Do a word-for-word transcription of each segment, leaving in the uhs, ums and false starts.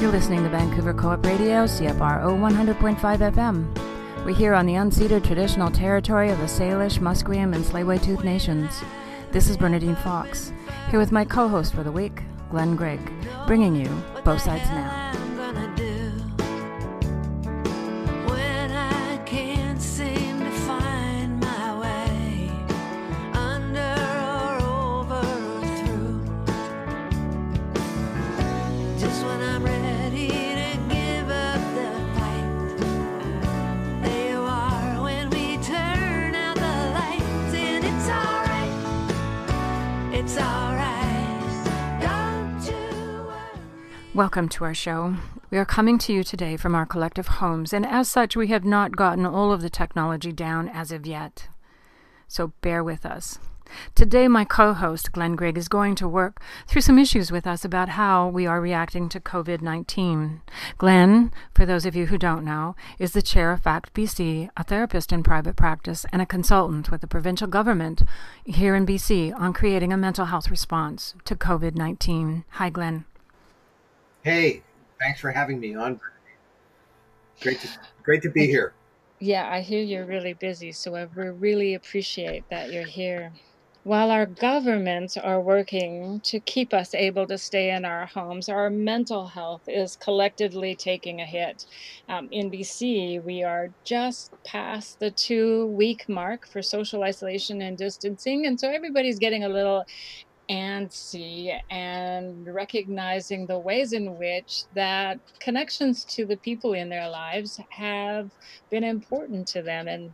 You're listening to Vancouver Coop Radio, C F R O one hundred point five F M. We're here on the unceded traditional territory of the Salish, Musqueam, and Tsleil-Waututh Nations. This is Bernadine Fox, here with my co-host for the week, Glen Grigg, bringing you Both Sides Now. Welcome to our show. We are coming to you today from our collective homes, and as such, we have not gotten all of the technology down as of yet. So bear with us. Today, my co-host, Glen Grigg, is going to work through some issues with us about how we are reacting to COVID nineteen. Glen, for those of you who don't know, is the chair of FACTBC, a therapist in private practice, and a consultant with the provincial government here in B C on creating a mental health response to COVID nineteen. Hi, Glen. Hey, thanks for having me on. Great to, great to be here. Yeah, I hear you're really busy, so I really appreciate that you're here. While our governments are working to keep us able to stay in our homes, our mental health is collectively taking a hit. Um, in B C, we are just past the two-week mark for social isolation and distancing, and so everybody's getting a little antsy and recognizing the ways in which that connections to the people in their lives have been important to them. And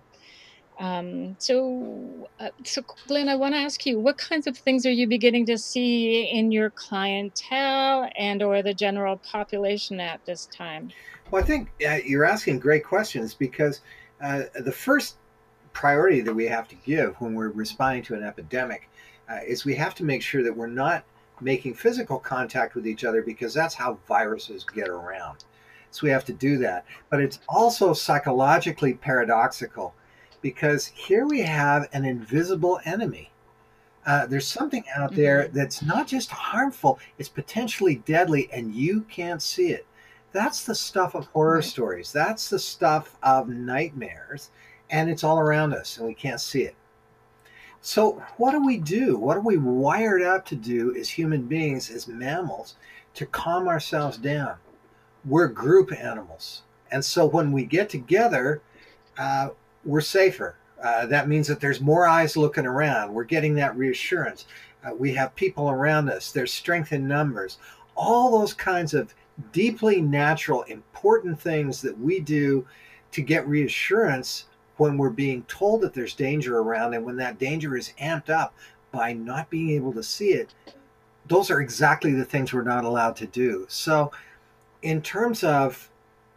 um, so, uh, so Glen, I want to ask you, what kinds of things are you beginning to see in your clientele and or the general population at this time? Well, I think uh, you're asking great questions, because uh, the first priority that we have to give when we're responding to an epidemic Uh, is we have to make sure that we're not making physical contact with each other, because that's how viruses get around. So we have to do that. But it's also psychologically paradoxical, because here we have an invisible enemy. Uh, there's something out there that's not just harmful, it's potentially deadly, and you can't see it. That's the stuff of horror stories. That's the stuff of nightmares. And it's all around us, and we can't see it. So what do we do? What are we wired up to do as human beings, as mammals, to calm ourselves down? We're group animals. And so when we get together, uh, we're safer. Uh, that means that there's more eyes looking around. We're getting that reassurance. Uh, we have people around us. There's strength in numbers. All those kinds of deeply natural, important things that we do to get reassurance when we're being told that there's danger around, and when that danger is amped up by not being able to see it, those are exactly the things we're not allowed to do. So in terms of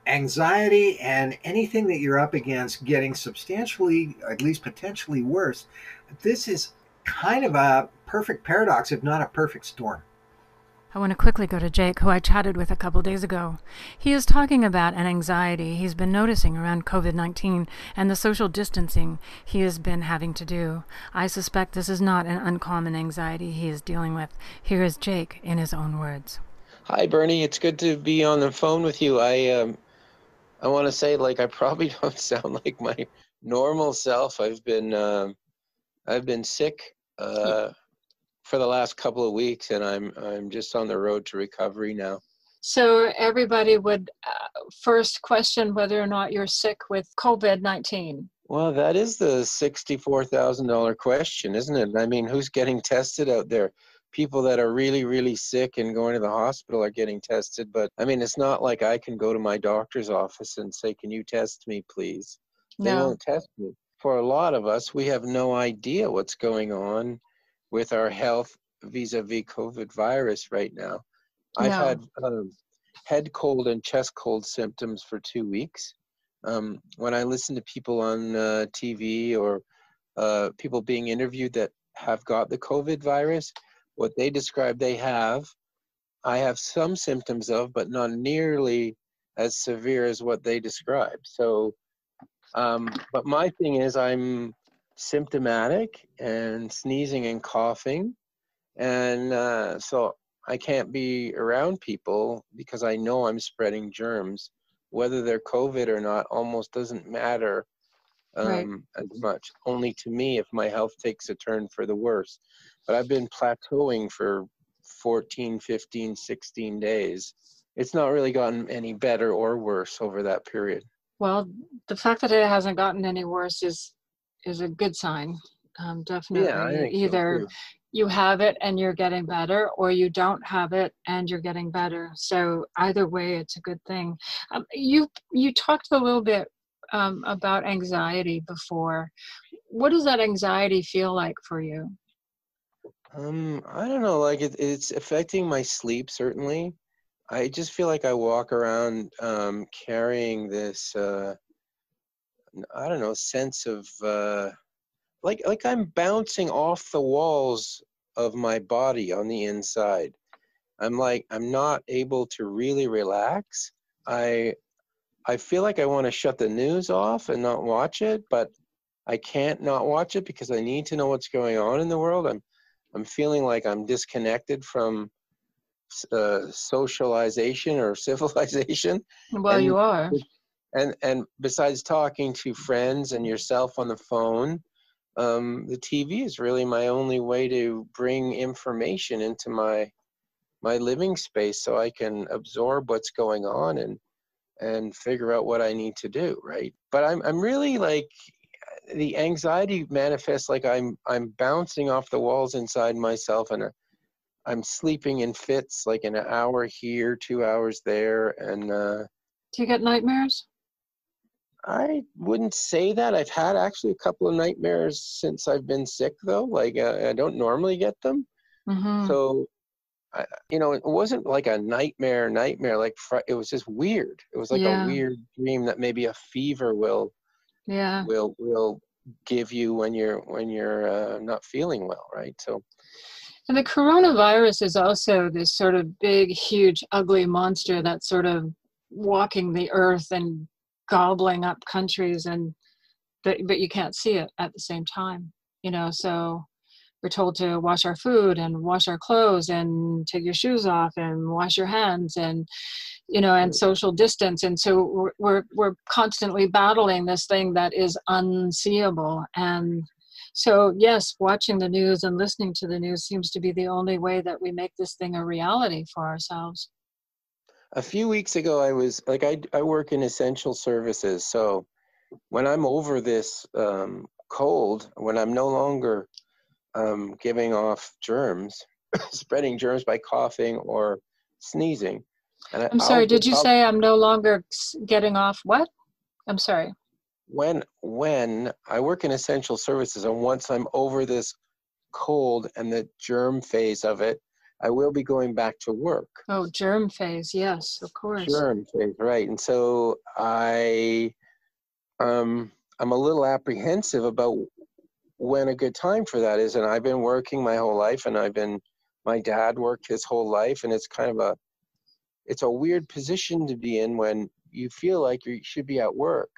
anxiety and anything that you're up against getting substantially, or at least potentially worse, this is kind of a perfect paradox, if not a perfect storm. I want to quickly go to Jake, who I chatted with a couple days ago. He is talking about an anxiety he's been noticing around COVID nineteen and the social distancing he has been having to do. I suspect this is not an uncommon anxiety he is dealing with. Here is Jake in his own words. Hi, Bernie. It's good to be on the phone with you. I um, I want to say, like, I probably don't sound like my normal self. I've been um, I've been sick. Uh, yeah. for the last couple of weeks, and I'm I'm just on the road to recovery now. So everybody would uh, first question whether or not you're sick with COVID nineteen. Well, that is the sixty-four thousand dollars question, isn't it? I mean, who's getting tested out there? People that are really, really sick and going to the hospital are getting tested, but I mean, it's not like I can go to my doctor's office and say, can you test me, please? They no. won't test me. For a lot of us, we have no idea what's going on with our health vis-a-vis COVID virus right now. I've yeah. had um, head cold and chest cold symptoms for two weeks. Um, when I listen to people on uh, T V or uh, people being interviewed that have got the COVID virus, what they describe they have, I have some symptoms of, but not nearly as severe as what they describe. So, um, but my thing is I'm symptomatic and sneezing and coughing, and uh, so I can't be around people because I know I'm spreading germs. Whether they're COVID or not almost doesn't matter um, right. as much, only to me if my health takes a turn for the worse. But I've been plateauing for fourteen, fifteen, sixteen days. It's not really gotten any better or worse over that period. Well, the fact that it hasn't gotten any worse is is a good sign, um, definitely. Yeah, I think Either so, you have it and you're getting better, or you don't have it and you're getting better. So either way, it's a good thing. Um, you you talked a little bit um, about anxiety before. What does that anxiety feel like for you? Um, I don't know, like it, it's affecting my sleep, certainly. I just feel like I walk around um, carrying this, uh, I don't know, sense of, uh, like like I'm bouncing off the walls of my body on the inside. I'm like, I'm not able to really relax. I I feel like I want to shut the news off and not watch it, but I can't not watch it because I need to know what's going on in the world. I'm I'm feeling like I'm disconnected from uh, socialization or civilization. Well, and, you are. And, and besides talking to friends and yourself on the phone, um, the T V is really my only way to bring information into my my living space so I can absorb what's going on and and figure out what I need to do, right? But I'm I'm really like... the anxiety manifests like I'm I'm bouncing off the walls inside myself, and I'm sleeping in fits, like an hour here, two hours there, and. Uh, Do you get nightmares? I wouldn't say that. I've had actually a couple of nightmares since I've been sick, though. Like uh, I don't normally get them, mm-hmm. so I, you know, it wasn't like a nightmare nightmare. Like it was just weird. It was like yeah. a weird dream that maybe a fever will. Yeah, will will give you when you're when you're uh, not feeling well, right? So, and the coronavirus is also this sort of big, huge, ugly monster that's sort of walking the earth and gobbling up countries, and but but you can't see it at the same time, you know. So we're told to wash our food and wash our clothes and take your shoes off and wash your hands and. You know, and social distance. And so we're we're constantly battling this thing that is unseeable. And so, yes, watching the news and listening to the news seems to be the only way that we make this thing a reality for ourselves. A few weeks ago, I was like, I, I work in essential services. So when I'm over this um, cold, when I'm no longer um, giving off germs, spreading germs by coughing or sneezing, And I'm I, sorry, I'll, did you I'll, say I'm no longer getting off what? I'm sorry. When when I work in essential services, and once I'm over this cold and the germ phase of it, I will be going back to work. Oh, germ phase. Yes, of course. Germ phase, right. And so I, um, I'm a little apprehensive about when a good time for that is. And I've been working my whole life, and I've been, my dad worked his whole life, and it's kind of a, it's a weird position to be in when you feel like you should be at work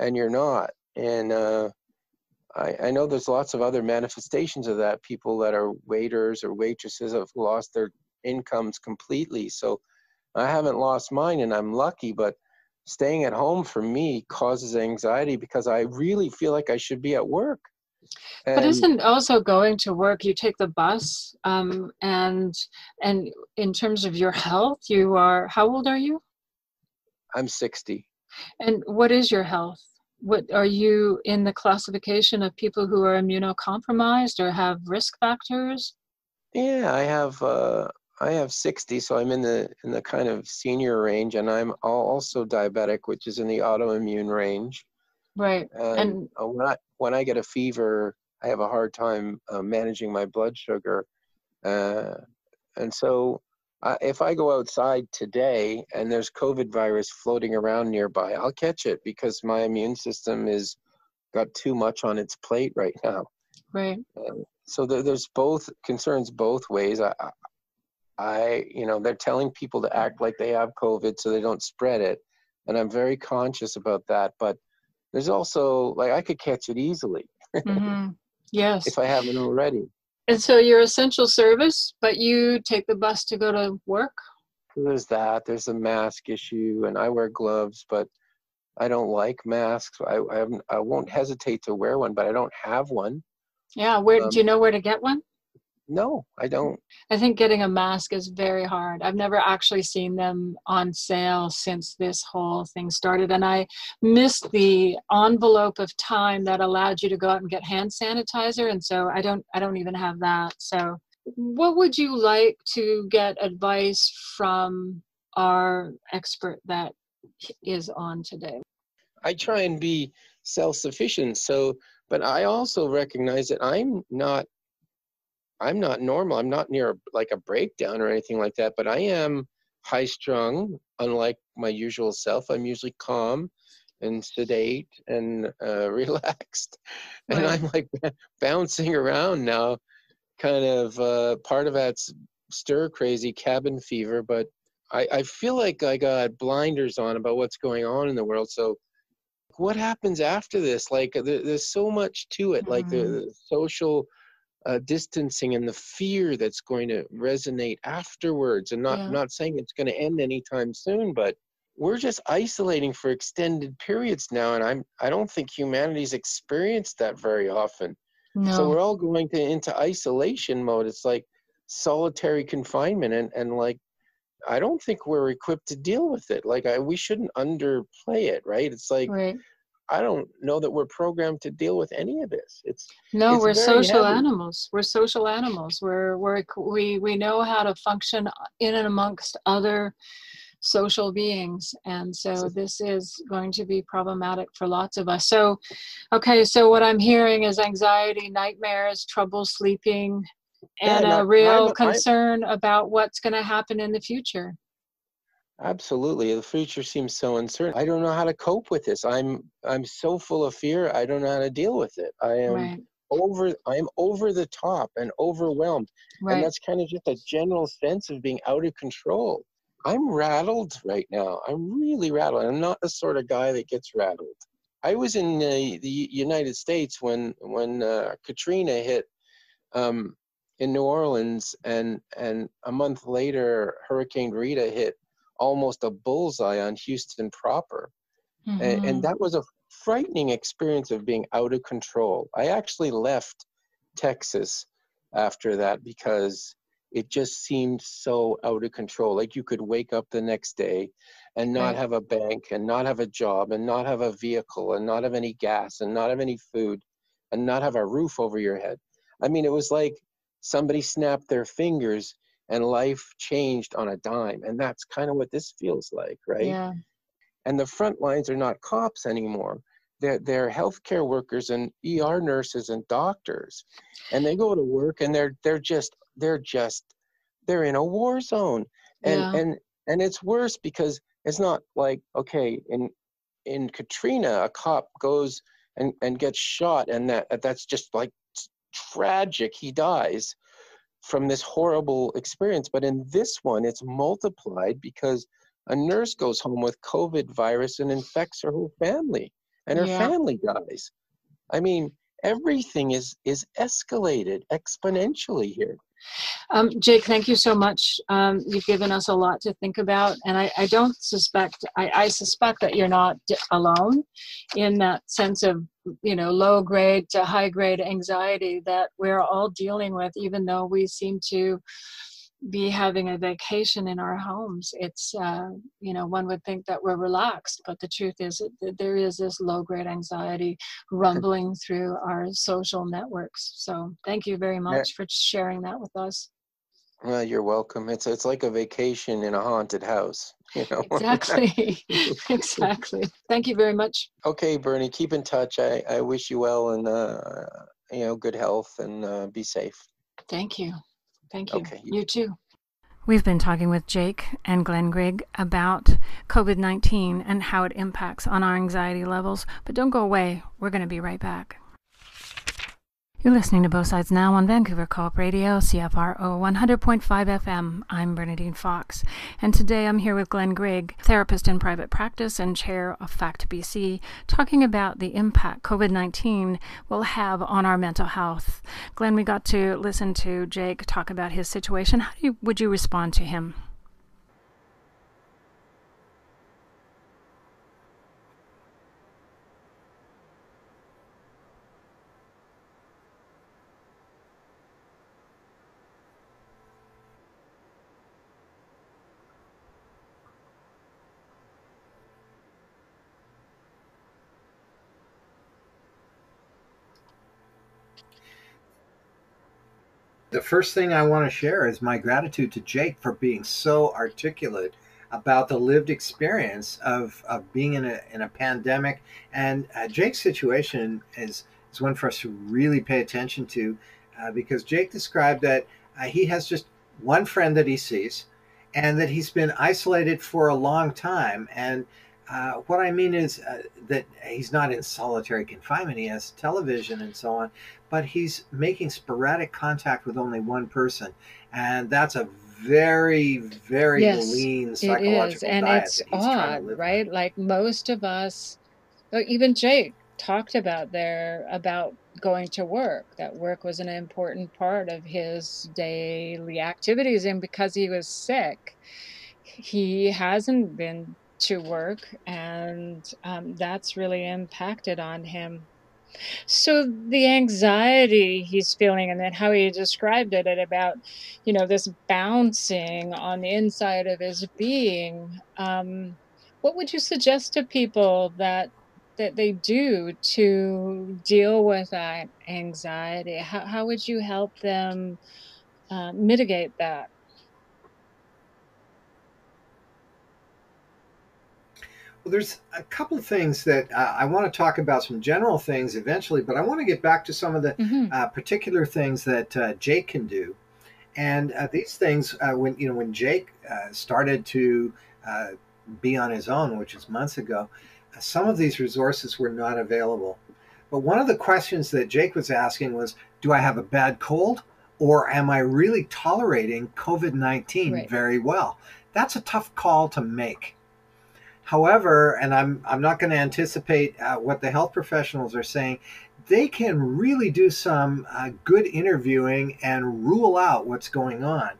and you're not. And uh, I, I know there's lots of other manifestations of that. People that are waiters or waitresses have lost their incomes completely. So I haven't lost mine, and I'm lucky, but staying at home for me causes anxiety because I really feel like I should be at work. And but isn't also going to work, you take the bus, um, and and in terms of your health, you are, how old are you? I'm sixty. And what is your health? What are you in the classification of people who are immunocompromised or have risk factors? Yeah, I have uh, I have sixty, so I'm in the in the kind of senior range, and I'm also diabetic, which is in the autoimmune range. Right. And, and when, I, when I get a fever, I have a hard time uh, managing my blood sugar. Uh, and so I, if I go outside today and there's COVID virus floating around nearby, I'll catch it because my immune system is got too much on its plate right now. Right. Um, so there, there's both concerns both ways. I, I, you know, they're telling people to act like they have COVID so they don't spread it. And I'm very conscious about that. But there's also, like, I could catch it easily. Mm-hmm. Yes. If I haven't already. And so you're essential service, but you take the bus to go to work? There's that. There's a mask issue, and I wear gloves, but I don't like masks. I I, I won't hesitate to wear one, but I don't have one. Yeah. Where um, do you know where to get one? No, I don't. I think getting a mask is very hard. I've never actually seen them on sale since this whole thing started. And I missed the envelope of time that allowed you to go out and get hand sanitizer. And so I don't, I don't even have that. So what would you like to get advice from our expert that is on today? I try and be self-sufficient. So, but I also recognize that I'm not I'm not normal. I'm not near like a breakdown or anything like that, but I am high strung, unlike my usual self. I'm usually calm and sedate and uh, relaxed. Right. And I'm like bouncing around now, kind of uh, part of that's stir crazy cabin fever, but I, I feel like I got blinders on about what's going on in the world. So what happens after this? Like there, there's so much to it, mm-hmm. like the, the social Uh, distancing and the fear that's going to resonate afterwards, and not, yeah. not saying it's going to end anytime soon, but we're just isolating for extended periods now. And I'm, I don't think humanity's experienced that very often. No. So we're all going to, into isolation mode. It's like solitary confinement. And, and like, I don't think we're equipped to deal with it. Like I, we shouldn't underplay it. Right. It's like, right. I don't know that we're programmed to deal with any of this. It's no, it's we're social heavy. animals. We're social animals. We're, we're, we, we know how to function in and amongst other social beings. And so this is going to be problematic for lots of us. So, okay. So what I'm hearing is anxiety, nightmares, trouble sleeping, and yeah, no, a real I'm, concern I'm, about what's going to happen in the future. Absolutely. The future seems so uncertain. I don't know how to cope with this. I'm I'm so full of fear. I don't know how to deal with it. I am right. over I'm over the top and overwhelmed. Right. And that's kind of just a general sense of being out of control. I'm rattled right now. I'm really rattled. I'm not the sort of guy that gets rattled. I was in the, the United States when when uh, Katrina hit um, in New Orleans, and and a month later Hurricane Rita hit almost a bullseye on Houston proper. Mm-hmm. and, and that was a frightening experience of being out of control. I actually left Texas after that because it just seemed so out of control. Like you could wake up the next day and not right. have a bank and not have a job and not have a vehicle and not have any gas and not have any food and not have a roof over your head. I mean, it was like somebody snapped their fingers and life changed on a dime. And that's kind of what this feels like, right? Yeah. And the front lines are not cops anymore. They're, they're healthcare workers and E R nurses and doctors. And they go to work and they're they're just they're just they're in a war zone. And yeah. and and it's worse because it's not like, okay, in in Katrina, a cop goes and, and gets shot, and that that's just like tragic. He dies from this horrible experience. But in this one, it's multiplied because a nurse goes home with COVID virus and infects her whole family, and her yeah. family dies. I mean, everything is, is escalated exponentially here. Um, Jake, thank you so much. Um, you've given us a lot to think about, and I, I don't suspect, I, I suspect that you're not alone in that sense of, you know, low grade to high grade anxiety that we're all dealing with, even though we seem to be having a vacation in our homes. It's, uh, you know, one would think that we're relaxed, but the truth is that there is this low grade anxiety rumbling through our social networks. So thank you very much for sharing that with us. Well, you're welcome. It's it's like a vacation in a haunted house, you know. Exactly. Exactly. Thank you very much. Okay, Bernie, keep in touch. I, I wish you well and, uh, you know, good health and uh, be safe. Thank you. Thank you. Okay. You too. We've been talking with Jake and Glen Grigg about COVID nineteen and how it impacts on our anxiety levels. But don't go away. We're going to be right back. You're listening to Both Sides Now on Vancouver Coop Radio, C F R O one hundred point five F M. I'm Bernadine Fox, and today I'm here with Glen Grigg, therapist in private practice and chair of FACTBC, talking about the impact COVID nineteen will have on our mental health. Glen, we got to listen to Jake talk about his situation. How do you, would you respond to him? The first thing I want to share is my gratitude to Jake for being so articulate about the lived experience of, of being in a in a pandemic. And uh, Jake's situation is, is one for us to really pay attention to, uh, because Jake described that uh, he has just one friend that he sees and that he's been isolated for a long time. And uh, what I mean is uh, that he's not in solitary confinement. He has television and so on, but he's making sporadic contact with only one person. And that's a very, very yes, lean psychological it is. And diet it's that he's odd, trying to live right? on. Like most of us, or even Jake talked about there about going to work, that work was an important part of his daily activities. And because he was sick, he hasn't been to work, and um, that's really impacted on him. So the anxiety he's feeling, and then how he described it, it about, you know, this bouncing on the inside of his being. Um, what would you suggest to people that that they do to deal with that anxiety? How, how would you help them uh, mitigate that? Well, there's a couple of things that uh, I want to talk about, some general things eventually, but I want to get back to some of the mm-hmm. uh, particular things that uh, Jake can do. And uh, these things, uh, when you know, when Jake uh, started to uh, be on his own, which is months ago, uh, some of these resources were not available. But one of the questions that Jake was asking was, do I have a bad cold, or am I really tolerating COVID nineteen right. very well? That's a tough call to make. However, and I'm I'm not going to anticipate uh, what the health professionals are saying, they can really do some uh, good interviewing and rule out what's going on.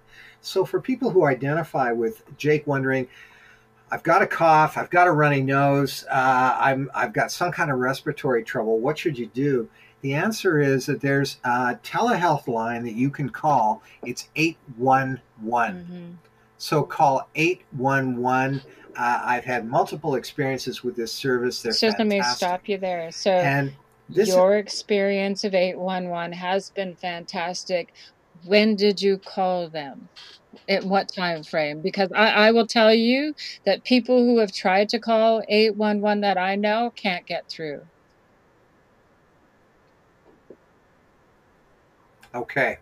So for people who identify with Jake wondering, I've got a cough, I've got a runny nose, uh, I'm, I've got some kind of respiratory trouble, what should you do? The answer is that there's a telehealth line that you can call. It's eight one one. Mm-hmm. So call eight one one. Uh, I've had multiple experiences with this service. They're so fantastic. Let me stop you there. So and this your is, experience of eight one one has been fantastic. When did you call them? At what time frame? Because I, I will tell you that people who have tried to call eight one one that I know can't get through. Okay.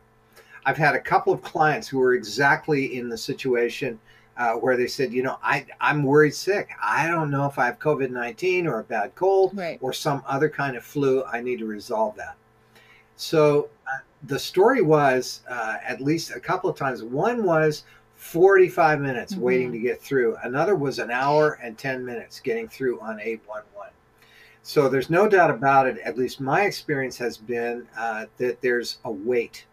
I've had a couple of clients who were exactly in the situation Uh, where they said, you know, I, I'm worried sick. I don't know if I have COVID nineteen or a bad cold right. or some other kind of flu. I need to resolve that. So uh, the story was uh, at least a couple of times. One was forty-five minutes mm-hmm. waiting to get through. Another was an hour and ten minutes getting through on eight one one. So there's no doubt about it. At least my experience has been uh, that there's a wait.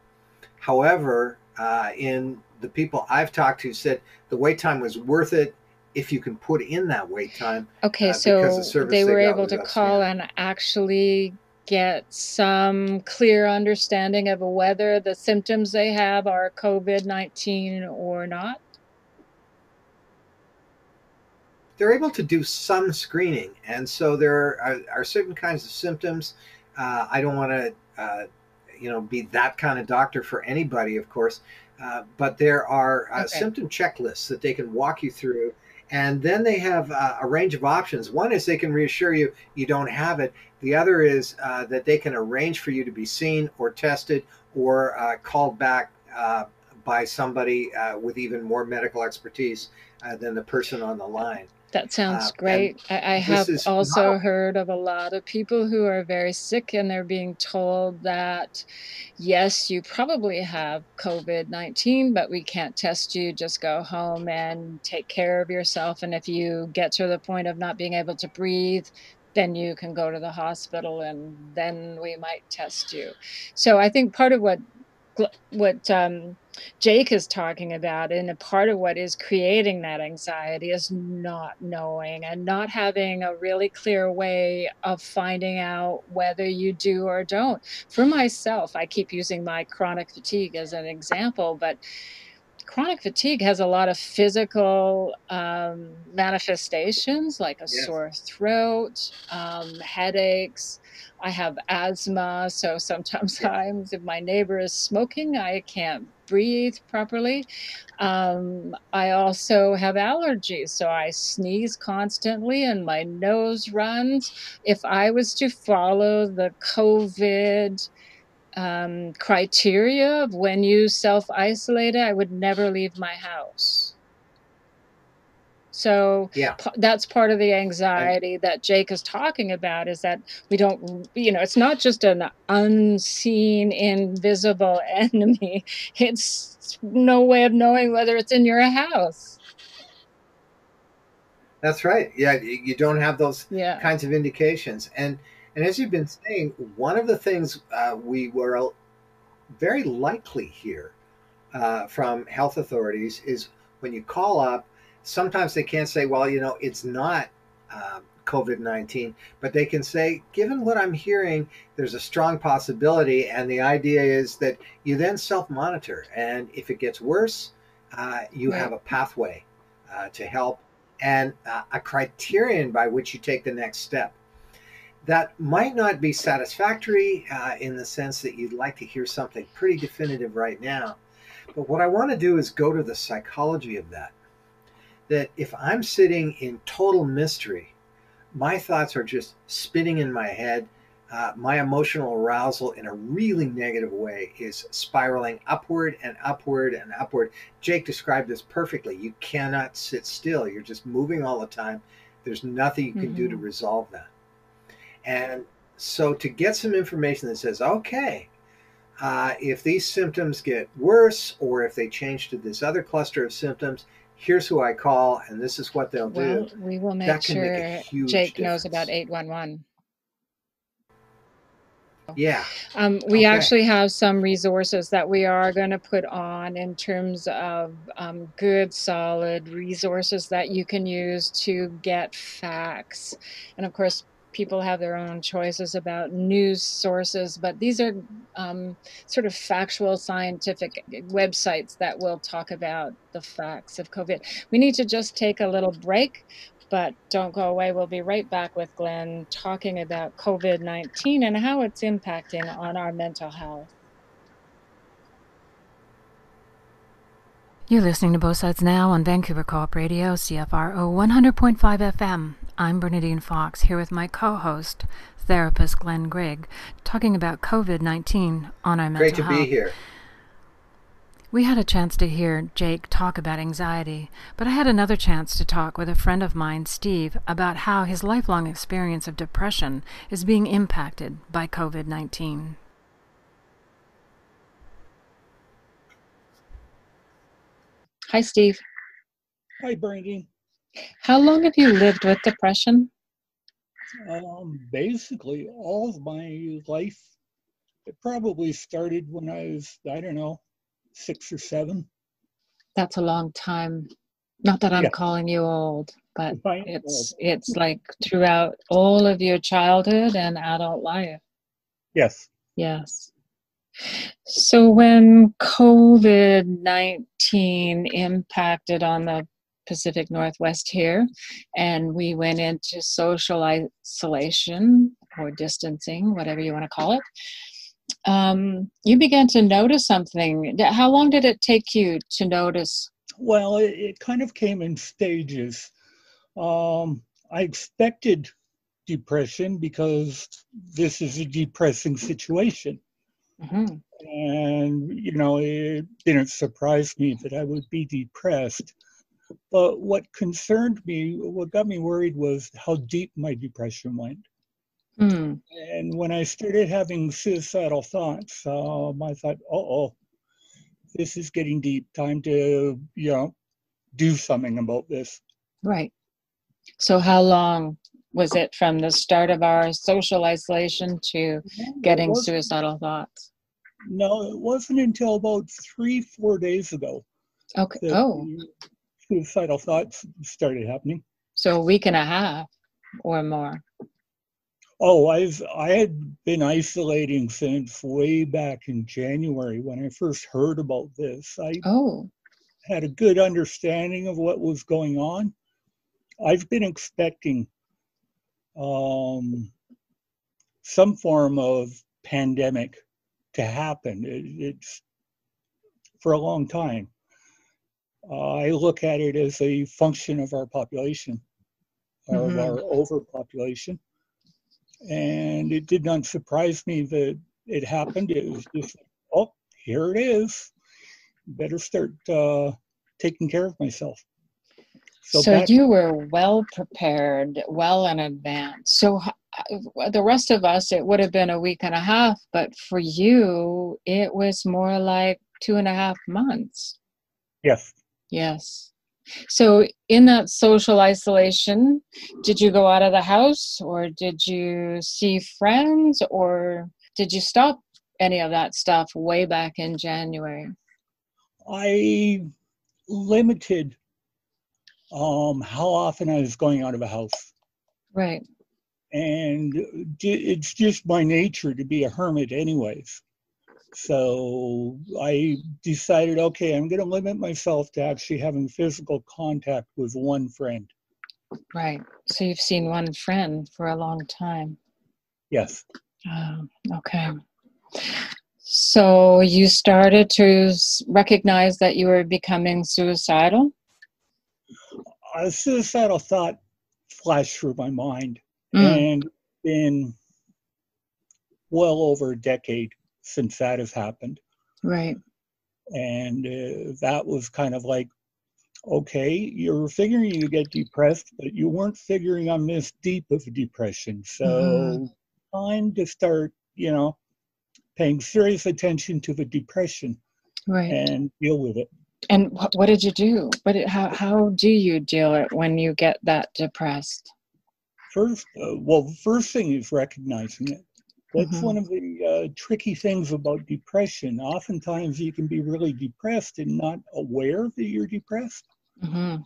However, uh, in the people I've talked to said the wait time was worth it if you can put in that wait time. Okay, uh, so the they were they able to call and actually get some clear understanding of whether the symptoms they have are COVID nineteen or not? They're able to do some screening. And so there are, are certain kinds of symptoms. Uh, I don't want to uh, you know, be that kind of doctor for anybody, of course. Uh, but there are uh, okay. symptom checklists that they can walk you through. And then they have uh, a range of options. One is they can reassure you you don't have it. The other is uh, that they can arrange for you to be seen or tested or uh, called back uh, by somebody uh, with even more medical expertise uh, than the person on the line. That sounds uh, great. I, I have also not... heard of a lot of people who are very sick and they're being told that, yes, you probably have COVID nineteen, but we can't test you. Just go home and take care of yourself. And if you get to the point of not being able to breathe, then you can go to the hospital and then we might test you. So I think part of what what um, Jake is talking about, and a part of what is creating that anxiety, is not knowing and not having a really clear way of finding out whether you do or don't. For myself, I keep using my chronic fatigue as an example, but chronic fatigue has a lot of physical um, manifestations, like a yes. sore throat, um, headaches. I have asthma, so sometimes yeah. I'm, if my neighbor is smoking, I can't breathe properly. Um, I also have allergies, so I sneeze constantly and my nose runs. If I was to follow the COVID Um, criteria of when you self-isolated, I would never leave my house. So yeah. p- that's part of the anxiety and, that Jake is talking about, is that we don't, you know, it's not just an unseen, invisible enemy. It's no way of knowing whether it's in your house. That's right. Yeah, you don't have those yeah. kinds of indications. And And as you've been saying, one of the things uh, we were very likely hear uh, from health authorities is when you call up, sometimes they can't say, well, you know, it's not um, COVID nineteen, but they can say, given what I'm hearing, there's a strong possibility. And the idea is that you then self-monitor. And if it gets worse, uh, you right. have a pathway uh, to help and uh, a criterion by which you take the next step. That might not be satisfactory uh, in the sense that you'd like to hear something pretty definitive right now. But what I want to do is go to the psychology of that. That if I'm sitting in total mystery, my thoughts are just spinning in my head. Uh, my emotional arousal in a really negative way is spiraling upward and upward and upward. Jake described this perfectly. You cannot sit still. You're just moving all the time. There's nothing you can mm-hmm. do to resolve that. And so to get some information that says, okay, uh, if these symptoms get worse or if they change to this other cluster of symptoms, here's who I call and this is what they'll well, do. We will make sure make Jake difference. Knows about eight one one. Yeah. Um, we okay. actually have some resources that we are going to put on in terms of um, good, solid resources that you can use to get facts. And of course, people have their own choices about news sources, but these are um, sort of factual scientific websites that will talk about the facts of COVID. We need to just take a little break, but don't go away. We'll be right back with Glen talking about COVID nineteen and how it's impacting on our mental health. You're listening to Both Sides Now on Vancouver Coop Radio, C F R O one hundred point five F M. I'm Bernadine Fox, here with my co-host, therapist Glen Grigg, talking about COVID nineteen on our mental health. Great to be here. We had a chance to hear Jake talk about anxiety, but I had another chance to talk with a friend of mine, Steve, about how his lifelong experience of depression is being impacted by COVID nineteen. Hi, Steve. Hi, Bernadine. How long have you lived with depression? Um, basically, all of my life. It probably started when I was, I don't know, six or seven. That's a long time. Not that I'm yeah. calling you old, but I'm it's old. It's like throughout all of your childhood and adult life. Yes. Yes. So when COVID nineteen impacted on the Pacific Northwest here, and we went into social isolation or distancing, whatever you want to call it, um, you began to notice something. How long did it take you to notice? Well, it, it kind of came in stages. Um, I expected depression because this is a depressing situation. Mm-hmm. And, you know, it didn't surprise me that I would be depressed. But what concerned me, what got me worried, was how deep my depression went. Mm. And when I started having suicidal thoughts, um, I thought, uh-oh, this is getting deep. Time to, you know, do something about this. Right. So how long was it from the start of our social isolation to getting suicidal thoughts? No, it wasn't until about three, four days ago. Okay. Oh. Suicidal thoughts started happening. So a week and a half or more. Oh, I've I had been isolating since way back in January when I first heard about this. I oh. had a good understanding of what was going on. I've been expecting um, some form of pandemic to happen. It, it's for a long time. Uh, I look at it as a function of our population, mm-hmm. of our overpopulation. And it did not surprise me that it happened. It was just, oh, here it is. Better start uh, taking care of myself. So, so back- you were well prepared, well in advance. So uh, the rest of us, it would have been a week and a half, but for you, it was more like two and a half months. Yes. Yes. So in that social isolation, did you go out of the house, or did you see friends, or did you stop any of that stuff way back in January? I limited um, how often I was going out of the house. Right. And it's just my nature to be a hermit anyways. So I decided, okay, I'm going to limit myself to actually having physical contact with one friend. Right. So you've seen one friend for a long time. Yes. Um, okay. So you started to recognize that you were becoming suicidal? A suicidal thought flashed through my mind. Mm. And been well over a decade since that has happened. Right. And uh, that was kind of like, okay, you're figuring you get depressed, but you weren't figuring I'm this deep of a depression. So mm. time to start, you know, paying serious attention to the depression. Right. And deal with it. And wh- what did you do? What did, how, how do you deal it when you get that depressed? First, uh, well, the first thing is recognizing it. That's mm-hmm. one of the uh, tricky things about depression. Oftentimes you can be really depressed and not aware that you're depressed. Mm-hmm.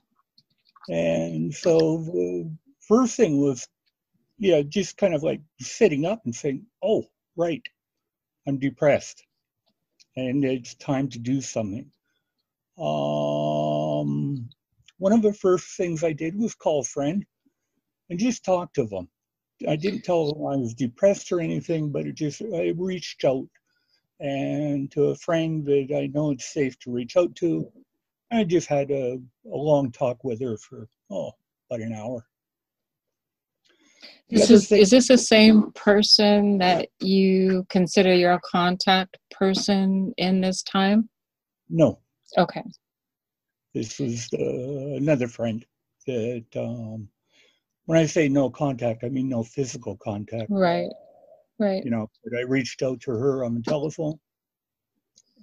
And so the first thing was, you know, just kind of like sitting up and saying, oh, right, I'm depressed. And it's time to do something. Um, one of the first things I did was call a friend and just talk to them. I didn't tell them I was depressed or anything, but it just, I reached out and to a friend that I know it's safe to reach out to. I just had a, a long talk with her for, oh, about an hour. This is, thing, is this the same person that you consider your contact person in this time? No. Okay. This is uh, another friend that... Um, when I say no contact, I mean no physical contact. Right, right. You know, but I reached out to her on the telephone,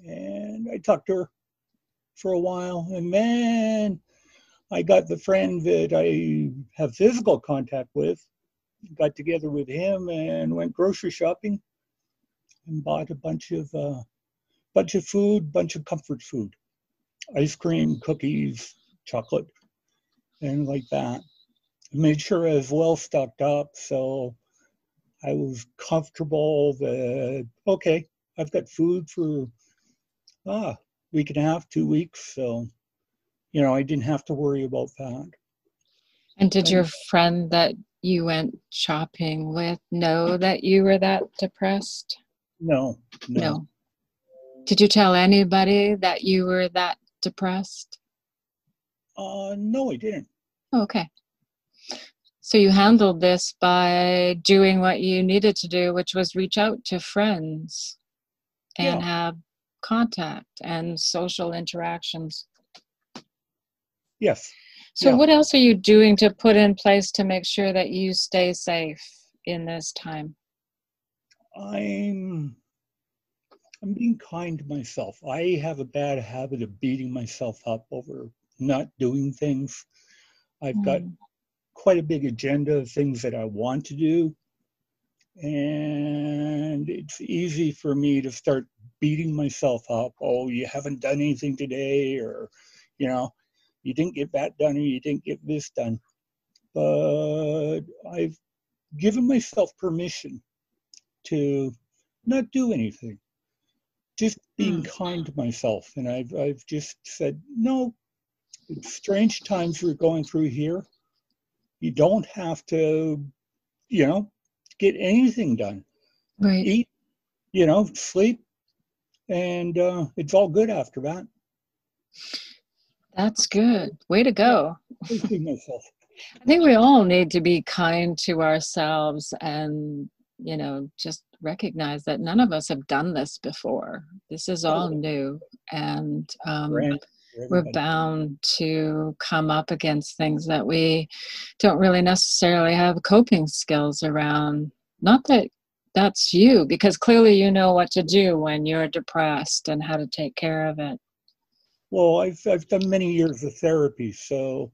and I talked to her for a while, and then I got the friend that I have physical contact with, got together with him, and went grocery shopping, and bought a bunch of uh, bunch of food, bunch of comfort food, ice cream, cookies, chocolate, and like that. Made sure I was well stocked up, so I was comfortable that, okay, I've got food for ah, week and a half, two weeks, so, you know, I didn't have to worry about that. And did and, your friend that you went shopping with know that you were that depressed? No, no. No. Did you tell anybody that you were that depressed? Uh, no, I didn't. Oh, okay. So you handled this by doing what you needed to do, which was reach out to friends. and yeah. have contact and social interactions. Yes. So yeah. what else are you doing to put in place to make sure that you stay safe in this time? I'm I'm being kind to myself. I have a bad habit of beating myself up over not doing things. I've mm. got quite a big agenda of things that I want to do. And it's easy for me to start beating myself up. Oh, you haven't done anything today, or, you know, you didn't get that done, or you didn't get this done. But I've given myself permission to not do anything. Just being kind to myself. And I've, I've just said, no, it's strange times we're going through here. You don't have to, you know, get anything done. Right. Eat, you know, sleep, and uh, it's all good after that. That's good. Way to go. I think we all need to be kind to ourselves and, you know, just recognize that none of us have done this before. This is all new, and um, we're bound to come up against things that we don't really necessarily have coping skills around. Not that that's you, because clearly you know what to do when you're depressed and how to take care of it. Well, I've, I've done many years of therapy, so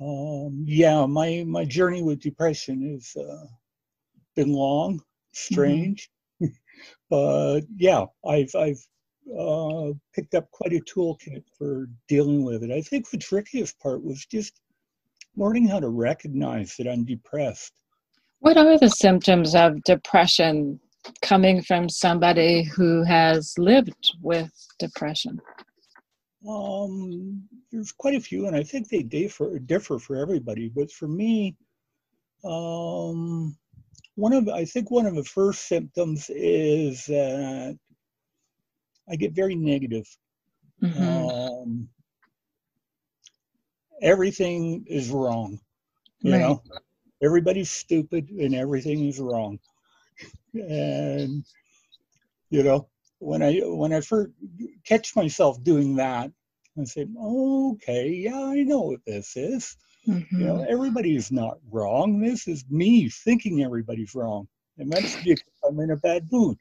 um, yeah, my, my journey with depression has uh, been long. Strange, mm-hmm. but yeah, I've I've uh, picked up quite a toolkit for dealing with it. I think the trickiest part was just learning how to recognize that I'm depressed. What are the symptoms of depression coming from somebody who has lived with depression? Um, there's quite a few, and I think they differ differ for everybody. But for me, um. One of, I think one of the first symptoms is that I get very negative. Mm-hmm. Um, everything is wrong. You right. know, everybody's stupid and everything is wrong. And, you know, when I, when I first catch myself doing that, I say, oh, okay, yeah, I know what this is. Mm-hmm. You know, everybody's not wrong. This is me thinking everybody's wrong. And that's because I'm in a bad mood.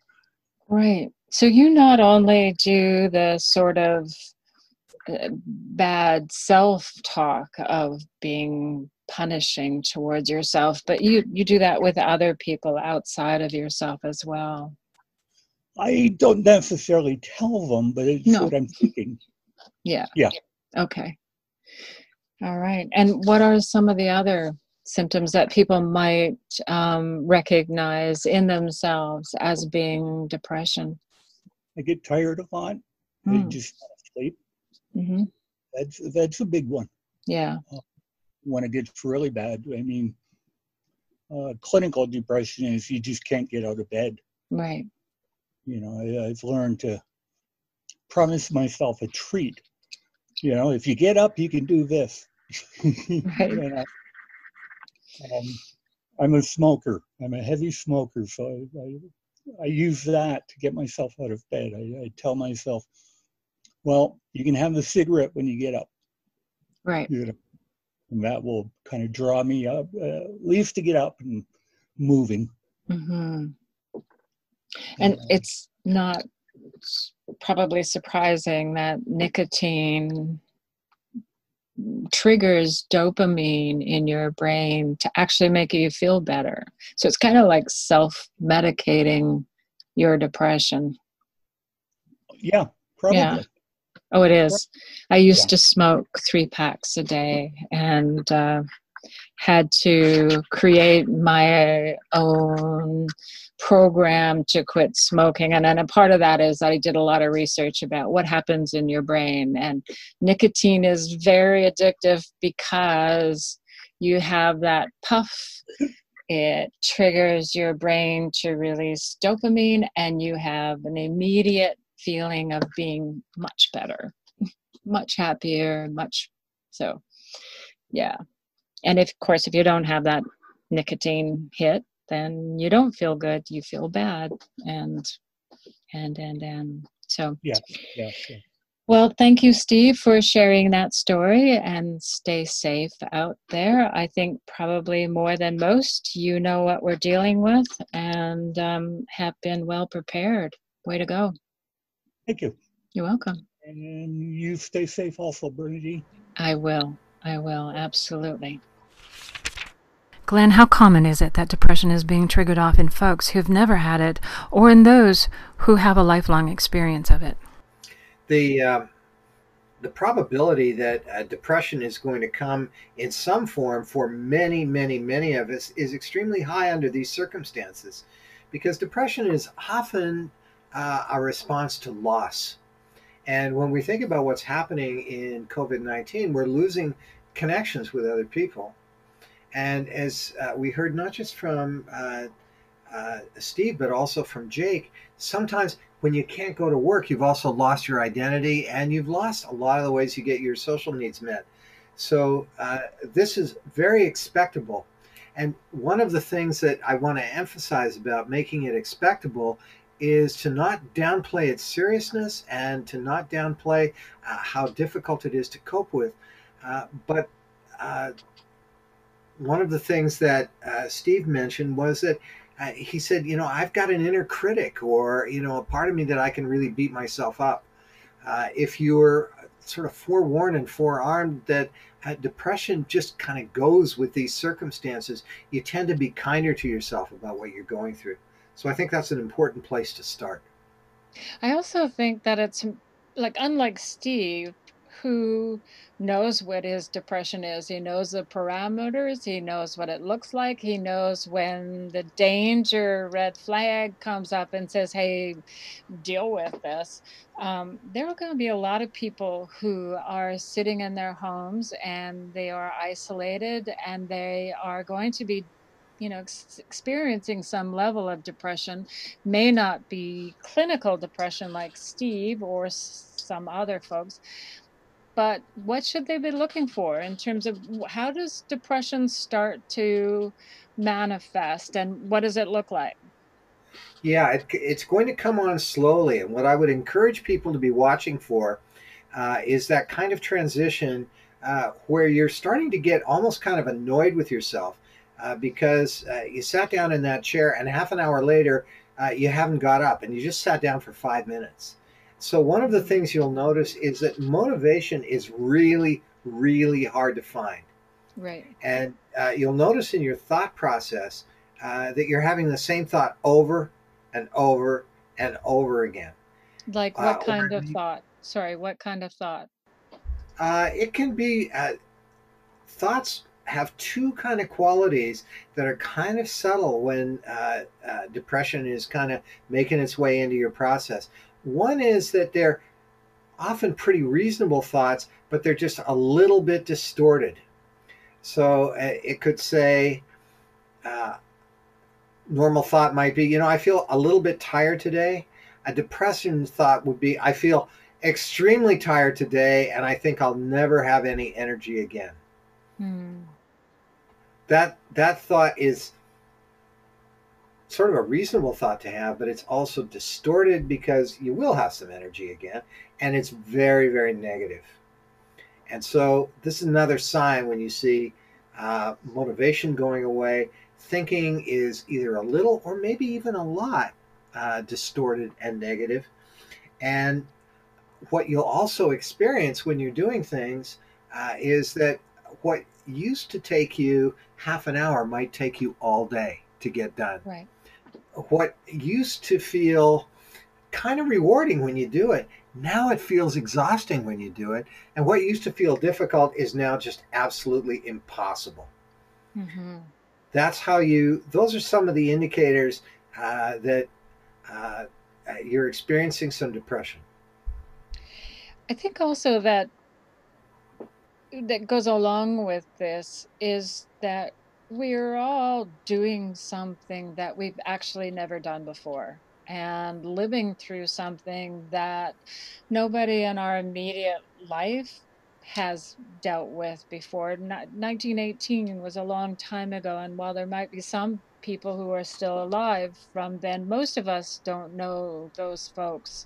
Right. So you not only do the sort of bad self-talk of being punishing towards yourself, but you, you do that with other people outside of yourself as well. I don't necessarily tell them, but it's no. what I'm thinking. Yeah. Yeah. Okay. All right. And what are some of the other symptoms that people might um, recognize in themselves as being depression? I get tired a lot. Mm. I just sleep. Mm-hmm. That's that's a big one. Yeah. Uh, when it gets really bad, I mean, uh, clinical depression is you just can't get out of bed. Right. You know, I, I've learned to promise myself a treat. You know, if you get up, you can do this. Right. You know, um, I'm a smoker. I'm a heavy smoker, so I, I, I use that to get myself out of bed. I, I tell myself, well, you can have the cigarette when you get up. Right. You know, and that will kind of draw me up, uh, at least to get up and moving. Mm-hmm. And um, it's not... It's probably surprising that nicotine triggers dopamine in your brain to actually make you feel better. So it's kind of like self-medicating your depression. Yeah, probably. Yeah. Oh, it is. I used yeah. to smoke three packs a day and uh, had to create my own program to quit smoking. And then a part of that is I did a lot of research about what happens in your brain, and nicotine is very addictive because you have that puff. It triggers your brain to release dopamine, and you have an immediate feeling of being much better, much happier, much so. Yeah. And if, of course, if you don't have that nicotine hit, then you don't feel good, you feel bad, and and and and so yeah, yeah, yeah. Well, thank you, Steve, for sharing that story, and stay safe out there. I think probably more than most, you know what we're dealing with, and um, have been well prepared. Way to go. Thank you. You're welcome. And you stay safe also, Bernadine. I will. I will. Absolutely. Glenn, how common is it that depression is being triggered off in folks who've never had it, or in those who have a lifelong experience of it? The uh, the probability that uh, depression is going to come in some form for many, many, many of us is extremely high under these circumstances, because depression is often uh, a response to loss. And when we think about what's happening in COVID nineteen, we're losing connections with other people. And as uh, we heard, not just from uh, uh, Steve, but also from Jake, sometimes when you can't go to work, you've also lost your identity, and you've lost a lot of the ways you get your social needs met. So uh, this is very expectable. And one of the things that I want to emphasize about making it expectable is to not downplay its seriousness, and to not downplay uh, how difficult it is to cope with. Uh, but uh, one of the things that uh, Steve mentioned was that Uh, he said, you know, I've got an inner critic, or, you know, a part of me that I can really beat myself up. Uh, if you're sort of forewarned and forearmed that uh, depression just kind of goes with these circumstances, you tend to be kinder to yourself about what you're going through. So I think that's an important place to start. I also think that it's like, unlike Steve, who knows what his depression is. He knows the parameters. He knows what it looks like. He knows when the danger red flag comes up and says, hey, deal with this. Um, there are going to be a lot of people who are sitting in their homes, and they are isolated, and they are going to be, you know, ex- experiencing some level of depression. May not be clinical depression like Steve or s- some other folks. But what should they be looking for in terms of how does depression start to manifest, and what does it look like? Yeah, it, it's going to come on slowly. And what I would encourage people to be watching for uh, is that kind of transition uh, where you're starting to get almost kind of annoyed with yourself uh, because uh, you sat down in that chair, and half an hour later, uh, you haven't got up, and you just sat down for five minutes. So one of the things you'll notice is that motivation is really, really hard to find. Right. And uh, you'll notice in your thought process uh, that you're having the same thought over and over and over again. Like what uh, kind of thought? Sorry, what kind of thought? Uh, it can be uh, thoughts have two kind of qualities that are kind of subtle when uh, uh, depression is kind of making its way into your process. One is that they're often pretty reasonable thoughts, but they're just a little bit distorted. So uh, it could say, uh, normal thought might be, you know, I feel a little bit tired today. A depression thought would be, I feel extremely tired today, and I think I'll never have any energy again. Hmm. That, that thought is sort of a reasonable thought to have, but it's also distorted because you will have some energy again, and it's very, very negative. And so this is another sign when you see uh, motivation going away, thinking is either a little or maybe even a lot uh, distorted and negative. And what you'll also experience when you're doing things uh, is that what used to take you half an hour might take you all day to get done. Right. What used to feel kind of rewarding when you do it, now it feels exhausting when you do it. And what used to feel difficult is now just absolutely impossible. Mm-hmm. That's how you, those are some of the indicators uh, that uh, you're experiencing some depression. I think also that that goes along with this is that we're all doing something that we've actually never done before, and living through something that nobody in our immediate life has dealt with before. nineteen eighteen was a long time ago, and while there might be some people who are still alive from then. Most of us don't know those folks.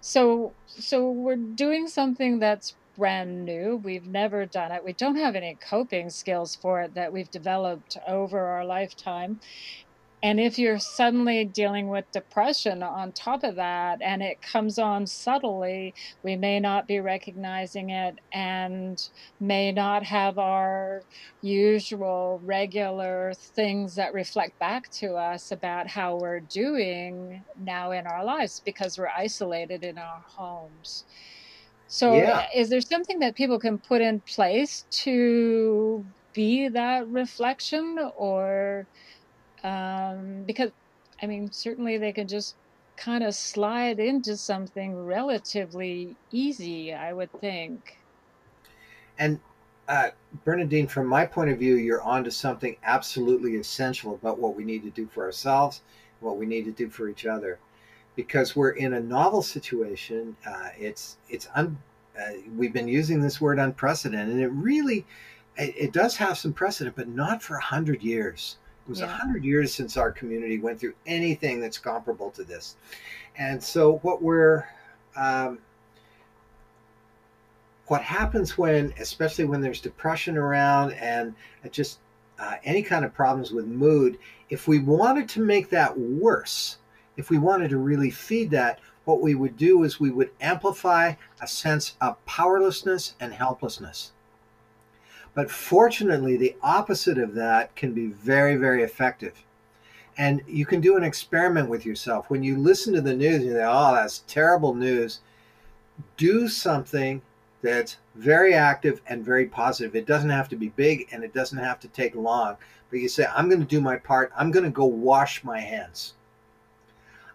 So, so we're doing something that's brand new. We've never done it. We don't have any coping skills for it that we've developed over our lifetime. And if you're suddenly dealing with depression on top of that, and it comes on subtly, we may not be recognizing it and may not have our usual regular things that reflect back to us about how we're doing now in our lives because we're isolated in our homes. So yeah. Is there something that people can put in place to be that reflection? Or... Um, because, I mean, certainly they can just kind of slide into something relatively easy, I would think. And uh, Bernadine, from my point of view, you're onto something absolutely essential about what we need to do for ourselves, what we need to do for each other, because we're in a novel situation. Uh, it's it's un, uh, we've been using this word unprecedented, and it really it, it does have some precedent, but not for a hundred years. It was yeah. one hundred years since our community went through anything that's comparable to this. And so what we're, um, what happens when, especially when there's depression around and just uh, any kind of problems with mood, if we wanted to make that worse, if we wanted to really feed that, what we would do is we would amplify a sense of powerlessness and helplessness. But fortunately, the opposite of that can be very, very effective. And you can do an experiment with yourself. When you listen to the news, you think, oh, that's terrible news. Do something that's very active and very positive. It doesn't have to be big and it doesn't have to take long. But you say, I'm going to do my part. I'm going to go wash my hands.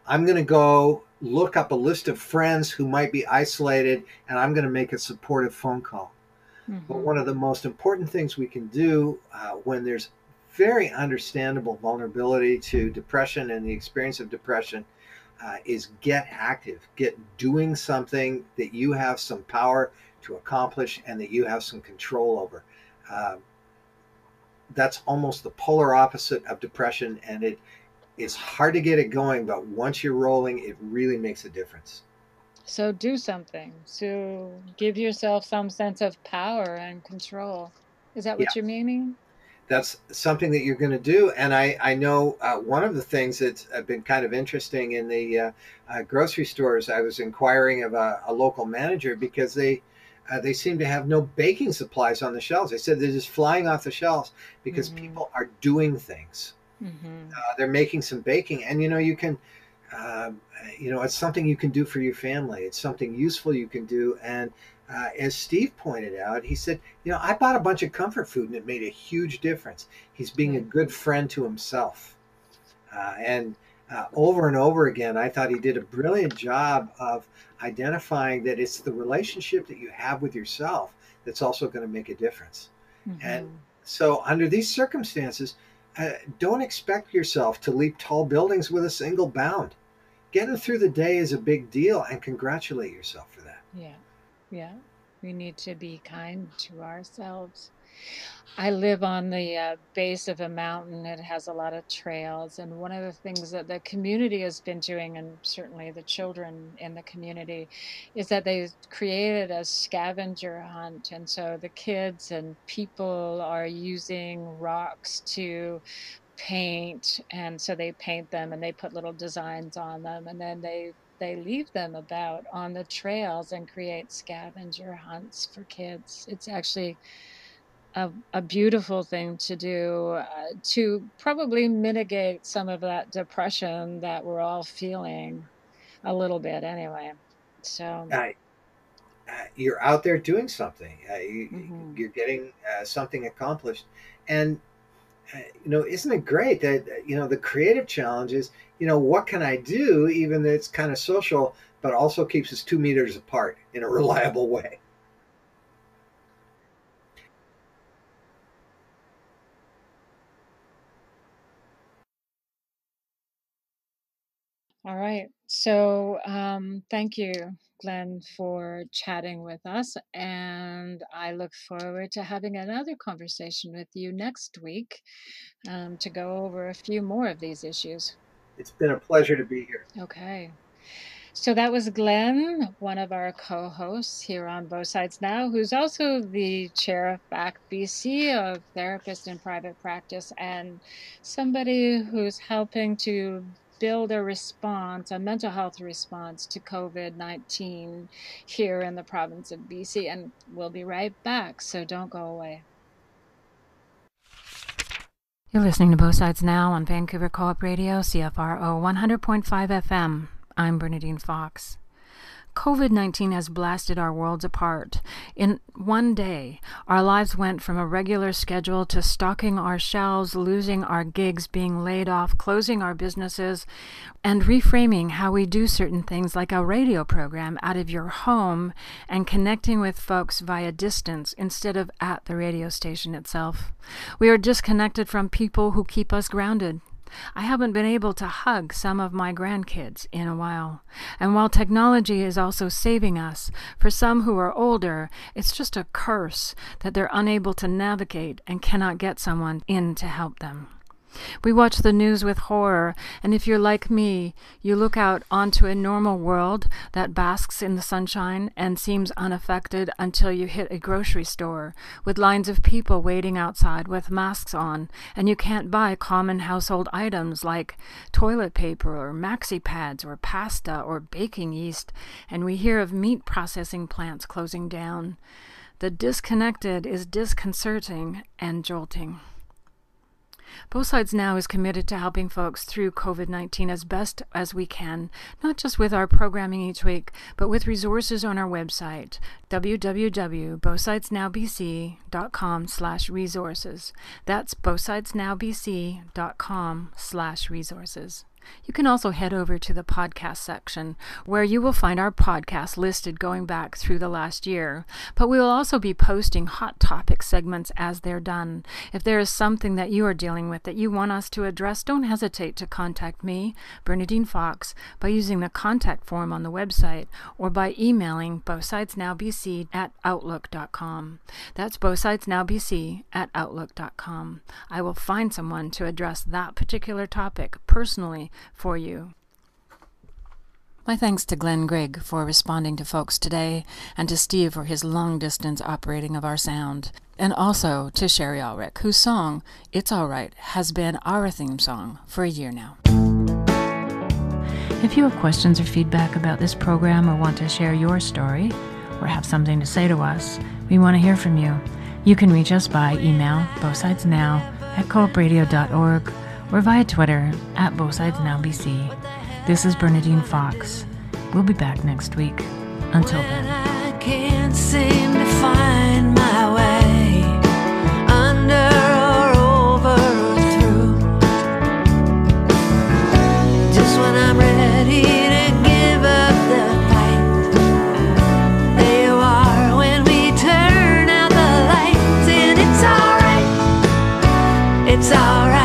I'm going to go look up a list of friends who might be isolated, and I'm going to make a supportive phone call. But one of the most important things we can do uh, when there's very understandable vulnerability to depression and the experience of depression uh, is get active, get doing something that you have some power to accomplish and that you have some control over. Uh, that's almost the polar opposite of depression, and it is hard to get it going, but once you're rolling, it really makes a difference. So do something. So give yourself some sense of power and control. Is that what yeah. you're meaning? That's something that you're going to do. And I, I know uh, one of the things that's been kind of interesting in the uh, uh, grocery stores, I was inquiring of a, a local manager because they uh, they seem to have no baking supplies on the shelves. They said they're just flying off the shelves because mm-hmm. people are doing things. Mm-hmm. Uh, they're making some baking. And, you know, you can... Uh, you know, it's something you can do for your family. It's something useful you can do. And uh, as Steve pointed out, he said, you know, I bought a bunch of comfort food and it made a huge difference. He's being a good friend to himself. Uh, and uh, over and over again, I thought he did a brilliant job of identifying that it's the relationship that you have with yourself that's also going to make a difference. Mm-hmm. And so under these circumstances, uh, don't expect yourself to leap tall buildings with a single bound. Getting through the day is a big deal, and congratulate yourself for that. Yeah, yeah. We need to be kind to ourselves. I live on the uh, base of a mountain. It has a lot of trails. And one of the things that the community has been doing, and certainly the children in the community, is that they created a scavenger hunt. And so the kids and people are using rocks to paint, and so they paint them and they put little designs on them, and then they they leave them about on the trails and create scavenger hunts for kids. It's actually a, a beautiful thing to do uh, to probably mitigate some of that depression that we're all feeling a little bit anyway. So uh, uh, you're out there doing something. Uh, you, mm-hmm. You're getting uh, something accomplished. And you know, isn't it great that, you know, the creative challenge is, you know, what can I do, even though it's kind of social, but also keeps us two meters apart in a reliable way. All right. So um, thank you, Glen, for chatting with us. And I look forward to having another conversation with you next week um, to go over a few more of these issues. It's been a pleasure to be here. Okay. So that was Glen, one of our co-hosts here on Both Sides Now, who's also the chair of F A C T B C, a therapist in private practice, and somebody who's helping to build a response, a mental health response to COVID nineteen here in the province of B C. And we'll be right back, so don't go away. You're listening to Both Sides Now on Vancouver Co-op Radio, C F R O one hundred point five F M. I'm Bernadine Fox. COVID nineteen has blasted our worlds apart. In one day, our lives went from a regular schedule to stocking our shelves, losing our gigs, being laid off, closing our businesses, and reframing how we do certain things like a radio program out of your home and connecting with folks via distance instead of at the radio station itself. We are disconnected from people who keep us grounded. I haven't been able to hug some of my grandkids in a while. And while technology is also saving us, for some who are older, it's just a curse that they're unable to navigate and cannot get someone in to help them. We watch the news with horror, and if you're like me, you look out onto a normal world that basks in the sunshine and seems unaffected until you hit a grocery store with lines of people waiting outside with masks on, and you can't buy common household items like toilet paper or maxi pads or pasta or baking yeast, and we hear of meat processing plants closing down. The disconnected is disconcerting and jolting. Both Sides Now is committed to helping folks through COVID nineteen as best as we can, not just with our programming each week, but with resources on our website, w w w dot both sides now b c dot com slash resources. That's both sides now b c dot com slash resources. You can also head over to the podcast section, where you will find our podcast listed going back through the last year. But we will also be posting hot topic segments as they're done. If there is something that you are dealing with that you want us to address, don't hesitate to contact me, Bernadine Fox, by using the contact form on the website or by emailing both sides now b c at outlook dot com. That's both sides now b c at outlook dot com. I will find someone to address that particular topic personally for you. My thanks to Glen Grigg for responding to folks today, and to Steve for his long-distance operating of our sound, and also to Sherry Alrich, whose song, It's All Right, has been our theme song for a year now. If you have questions or feedback about this program, or want to share your story, or have something to say to us, we want to hear from you. You can reach us by email, both sides now at co op radio dot org, or via Twitter at Both Sides Now B C. This is Bernadine Fox. We'll be back next week. Until then. I can't seem to find my way under or over or through. Just when I'm ready to give up the fight, there you are when we turn out the lights, and it's all right. It's all right.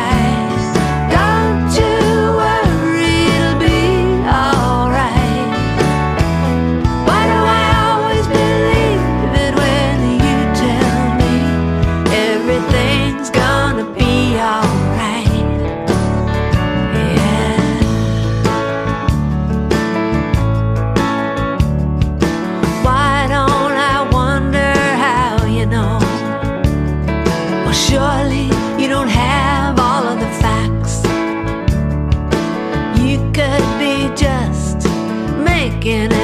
In